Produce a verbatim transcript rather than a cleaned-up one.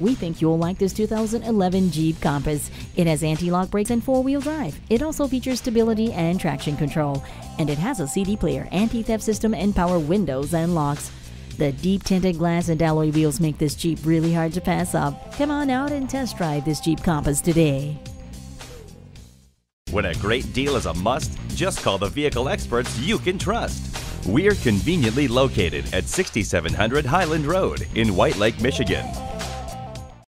We think you'll like this two thousand eleven Jeep Compass. It has anti-lock brakes and four-wheel drive. It also features stability and traction control. And it has a C D player, anti-theft system, and power windows and locks. The deep tinted glass and alloy wheels make this Jeep really hard to pass up. Come on out and test drive this Jeep Compass today. When a great deal is a must, just call the vehicle experts you can trust. We're conveniently located at sixty-seven hundred Highland Road in White Lake, Michigan.